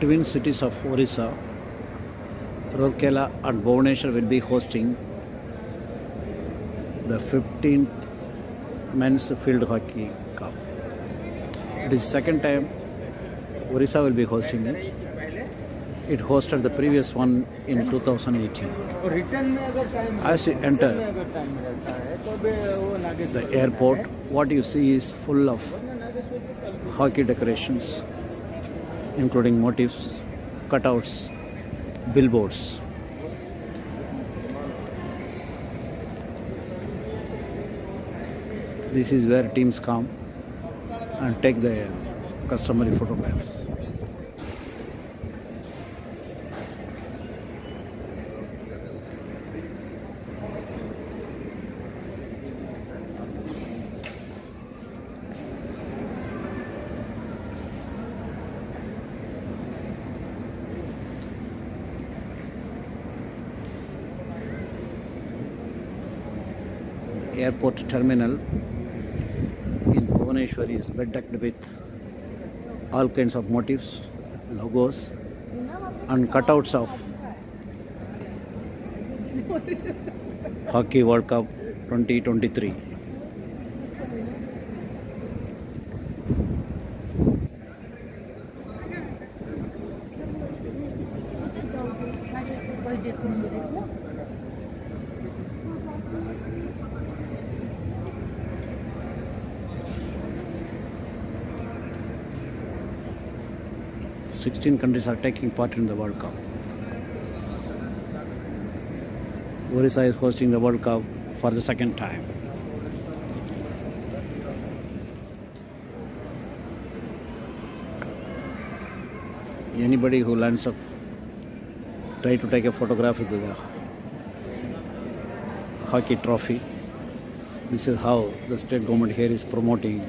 twin cities of Odisha, Rourkela and Bhubaneswar, will be hosting the 15th Men's Field Hockey Cup. It is the second time Odisha will be hosting it. It hosted the previous one in 2018. As you enter the airport, what you see is full of hockey decorations, including motifs, cutouts, billboards. This is where teams come and take the customary photographs. Airport terminal in Bhubaneswar is bedecked with all kinds of motifs, logos and cutouts of Hockey World Cup 2023. Sixteen countries are taking part in the World Cup. Odisha is hosting the World Cup for the second time. Anybody who lands up, try to take a photograph with the hockey trophy. This is how the state government here is promoting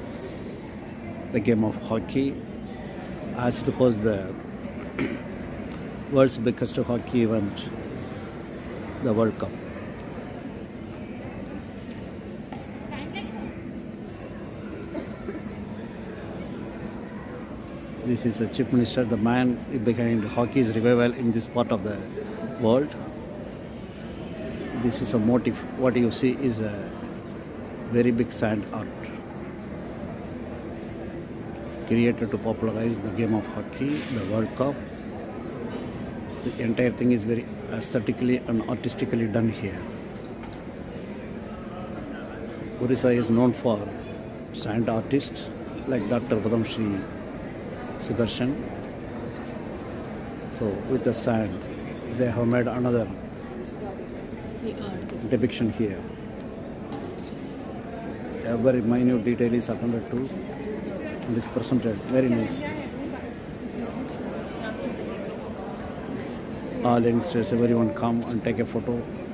the game of hockey, as it was the world's biggest hockey event, the World Cup. This is the Chief Minister, the man behind hockey's revival in this part of the world. This is a motif. What you see is a very big sand art, created to popularize the game of hockey, the World Cup. The entire thing is very aesthetically and artistically done here. Odisha is known for sand artists like Dr. Padam Shri Sudarshan. So with the sand, they have made another depiction here. Every minute detail is attended to. This presented very nice. All youngsters, everyone come and take a photo.